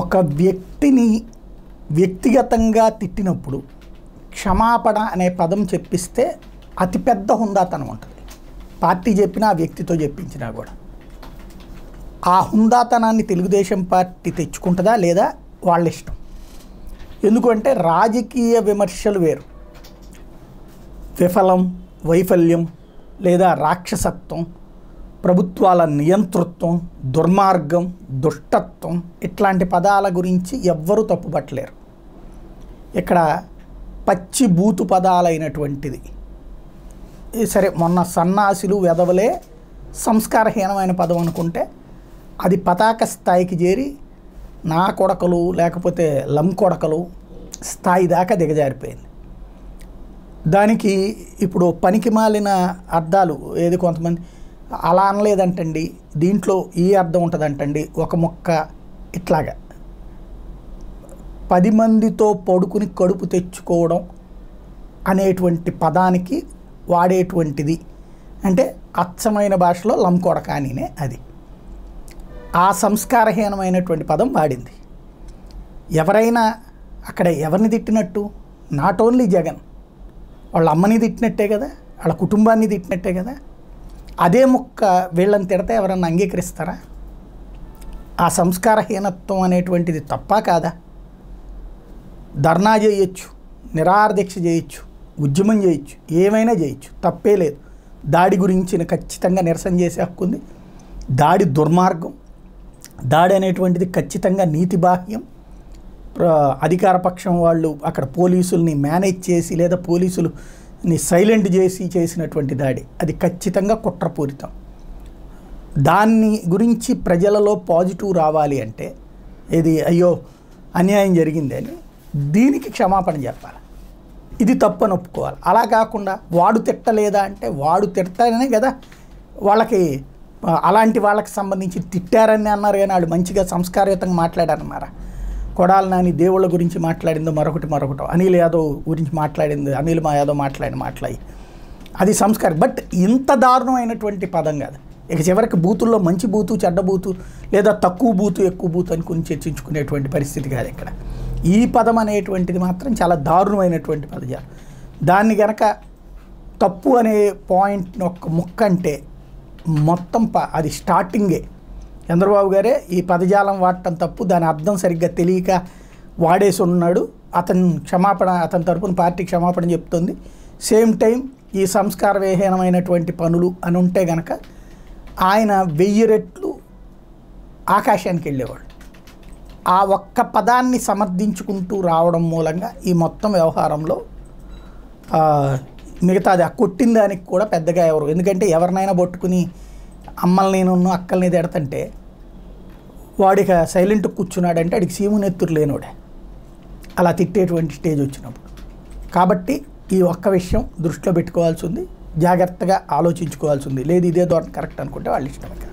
ఒక వ్యక్తిని వ్యక్తిగతంగా తిట్టినప్పుడు క్షమాపణ అనే పదం చెప్పిస్తే అతి పెద్ద హుందాతనం ఉంటుంది. పార్టీ చెప్పినా వ్యక్తితో చెప్పించినా కూడా ఆ హుందాతనాన్ని తెలుగుదేశం పార్టీ తెచ్చుకుంటుందా లేదా వాళ్ళ ఇష్టం. ఎందుకంటే రాజకీయ విమర్శలు వేరు, విఫలం, వైఫల్యం లేదా రాక్షసత్వం, ప్రభుత్వాల నియంతృత్వం, దుర్మార్గం, దుష్టత్వం ఇట్లాంటి పదాల గురించి ఎవ్వరూ తప్పుపట్టలేరు. ఇక్కడ పచ్చి బూతు పదాలైనటువంటిది సరే, మొన్న సన్నాసులు వెదవలే సంస్కారహీనమైన పదం అనుకుంటే అది పతాక స్థాయికి చేరి నా కొడకలు లేకపోతే లం కొడకలు స్థాయి దాకా దిగజారిపోయింది. దానికి ఇప్పుడు పనికి మాలిన అర్థాలు ఏది, కొంతమంది అలా అనలేదంటండి, దీంట్లో ఈ అర్థం ఉంటుందంటండి, ఒక ముక్క ఇట్లాగా 10 మందితో పడుకుని కడుపు తెచ్చుకోవడం అనేటువంటి పదానికి వాడేటువంటిది అంటే అచ్చమైన భాషలో లంకొడక అనినే అది. ఆ సంస్కారహీనమైనటువంటి పదం వాడింది. ఎవరైనా అక్కడ ఎవరిని తిట్టినట్టు, నాట్ ఓన్లీ జగన్, వాళ్ళ అమ్మని తిట్టినట్టే కదా, వాళ్ళ కుటుంబాన్ని తిట్టినట్టే కదా. అదే ముక్క వీళ్ళని తిడితే ఎవరన్నా అంగీకరిస్తారా? ఆ సంస్కారహీనత్వం అనేటువంటిది తప్ప కాదా? ధర్నా చేయొచ్చు, నిరాహారదీక్ష చేయొచ్చు, ఉద్యమం చేయొచ్చు, ఏమైనా చేయొచ్చు, తప్పే లేదు. దాడి గురించి ఖచ్చితంగా నిరసన చేసే హక్కు ఉంది. దాడి దుర్మార్గం, దాడి అనేటువంటిది ఖచ్చితంగా నీతి బాహ్యం. అధికార పక్షం వాళ్ళు అక్కడ పోలీసుల్ని మేనేజ్ చేసి లేదా పోలీసులని సైలెంట్ చేసి చేసినటువంటి దాడి, అది ఖచ్చితంగా కుట్రపూరితం. దాన్ని గురించి ప్రజలలో పాజిటివ్ రావాలి అంటే ఇది అయ్యో అన్యాయం జరిగింది అని దీనికి క్షమాపణ చెప్పాలి, ఇది తప్పని ఒప్పుకోవాలి. అలా కాకుండా వాడు తిట్టలేదా అంటే వాడు తిడతానే కదా, వాళ్ళకి అలాంటి వాళ్ళకి సంబంధించి తిట్టారని అన్నారు కానీ వాళ్ళు మంచిగా సంస్కారయుతంగా మాట్లాడారన్నారా? కొడాలి నాని దేవుళ్ళ గురించి మాట్లాడిందో మరొకటి అనిల్ యాదవ్ గురించి మాట్లాడింది, అనిల్ మా యాదవ్ మాట్లాడి అది సంస్కారం. బట్ ఇంత దారుణమైనటువంటి పదం కాదు. ఇక చివరికి బూతుల్లో మంచి బూతు, చెడ్డ బూతు లేదా తక్కువ బూతు, ఎక్కువ బూతు అని కొన్ని చర్చించుకునేటువంటి పరిస్థితి కాదు ఇక్కడ. ఈ పదం అనేటువంటిది మాత్రం చాలా దారుణమైనటువంటి పదజాలం. దాన్ని గనక తప్పు అనే పాయింట్ని ఒక్క ముక్క అంటే మొత్తం అది స్టార్టింగే చంద్రబాబు గారే ఈ పదజాలం వాడటం తప్పు, దాని అర్థం సరిగ్గా తెలియక వాడేసి ఉన్నాడు. అతను క్షమాపణ, అతని తరపున పార్టీ క్షమాపణ చెప్తుంది. సేమ్ టైం ఈ సంస్కార విహీనమైనటువంటి పనులు అని ఉంటే గనక ఆయన 1000 రెట్లు ఆకాశానికి వెళ్ళేవాడు. ఆ ఒక్క పదాన్ని సమర్థించుకుంటూ రావడం మూలంగా ఈ మొత్తం వ్యవహారంలో మిగతాది ఆ కొట్టిన దానికి కూడా పెద్దగా ఎవరు, ఎందుకంటే ఎవరినైనా పట్టుకుని అమ్మల్ని నేను అక్కల్ని తిడతంటే వాడిక సైలెంట్ కూర్చున్నాడంటే వాడికి సీమునెత్తురు లేనోడే అలా తిట్టేటువంటి స్టేజ్ వచ్చినప్పుడు. కాబట్టి ఈ ఒక్క విషయం దృష్టిలో పెట్టుకోవాల్సి ఉంది, జాగ్రత్తగా ఆలోచించుకోవాల్సి ఉంది. లేదు ఇదే దోట కరెక్ట్ అనుకుంటే వాళ్ళు ఇష్టం.